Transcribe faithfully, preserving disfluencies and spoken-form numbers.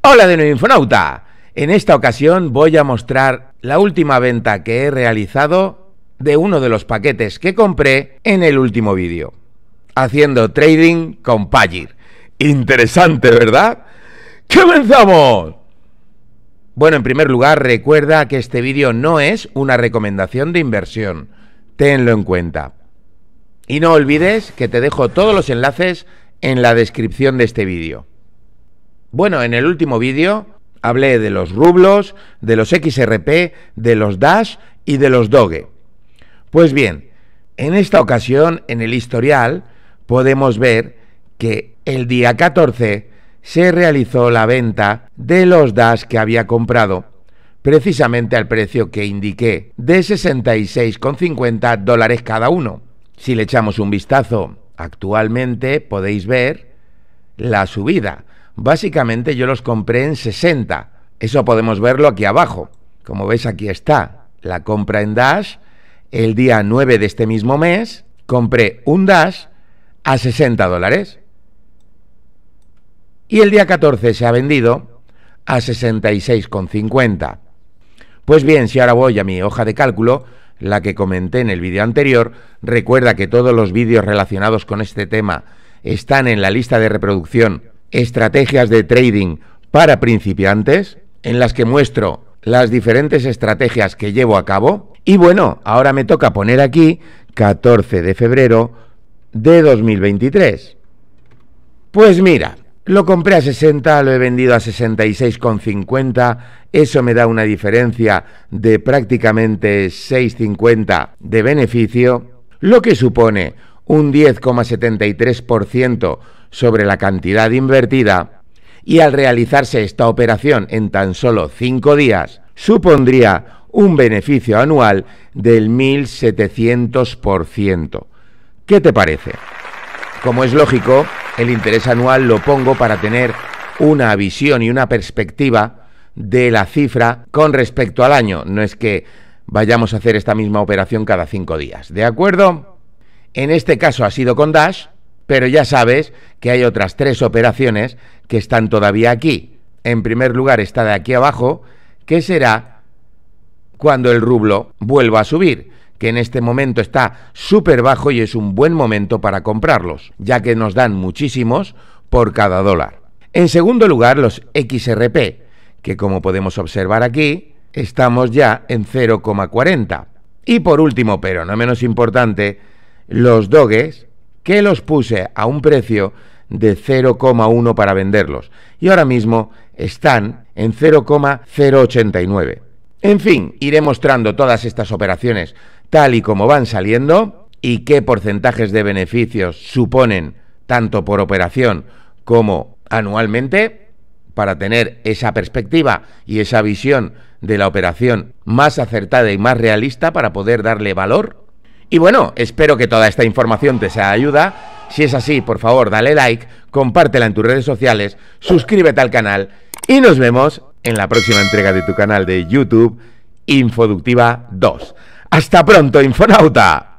Hola de nuevo, Infonauta. En esta ocasión voy a mostrar la última venta que he realizado de uno de los paquetes que compré en el último vídeo, haciendo trading con Payeer. Interesante, ¿verdad? ¡Comenzamos! Bueno, en primer lugar, recuerda que este vídeo no es una recomendación de inversión. Tenlo en cuenta. Y no olvides que te dejo todos los enlaces en la descripción de este vídeo. Bueno, en el último vídeo hablé de los rublos, de los X R P, de los DASH y de los Doge. Pues bien, en esta ocasión, en el historial, podemos ver que el día catorce se realizó la venta de los DASH que había comprado, precisamente al precio que indiqué, de sesenta y seis con cincuenta dólares cada uno. Si le echamos un vistazo, actualmente podéis ver la subida. Básicamente yo los compré en sesenta. Eso podemos verlo aquí abajo. Como veis, aquí está la compra en DASH. El día nueve de este mismo mes compré un DASH a sesenta dólares. Y el día catorce se ha vendido a sesenta y seis con cincuenta. Pues bien, si ahora voy a mi hoja de cálculo, la que comenté en el vídeo anterior, recuerda que todos los vídeos relacionados con este tema están en la lista de reproducción Estrategias de Trading para Principiantes, en las que muestro las diferentes estrategias que llevo a cabo. Y bueno, ahora me toca poner aquí catorce de febrero de dos mil veintitrés. Pues mira, lo compré a sesenta, lo he vendido a sesenta y seis con cincuenta, eso me da una diferencia de prácticamente seis cincuenta de beneficio, lo que supone un diez coma setenta y tres por ciento sobre la cantidad invertida, y al realizarse esta operación en tan solo cinco días, supondría un beneficio anual del mil setecientos por ciento. ¿Qué te parece? Como es lógico, el interés anual lo pongo para tener una visión y una perspectiva de la cifra con respecto al año. No es que vayamos a hacer esta misma operación cada cinco días, ¿de acuerdo? En este caso ha sido con DASH, pero ya sabes que hay otras tres operaciones que están todavía aquí. En primer lugar, está de aquí abajo, que será cuando el rublo vuelva a subir, que en este momento está súper bajo y es un buen momento para comprarlos, ya que nos dan muchísimos por cada dólar. En segundo lugar, los X R P, que como podemos observar aquí, estamos ya en cero coma cuarenta. Y por último, pero no menos importante, los Doges, que los puse a un precio de cero coma uno para venderlos, y ahora mismo están en cero coma cero ochenta y nueve. En fin, iré mostrando todas estas operaciones tal y como van saliendo y qué porcentajes de beneficios suponen tanto por operación como anualmente, para tener esa perspectiva y esa visión de la operación más acertada y más realista para poder darle valor. Y bueno, espero que toda esta información te sea de ayuda. Si es así, por favor, dale like, compártela en tus redes sociales, suscríbete al canal y nos vemos en la próxima entrega de tu canal de YouTube, Infoductiva dos. ¡Hasta pronto, Infonauta!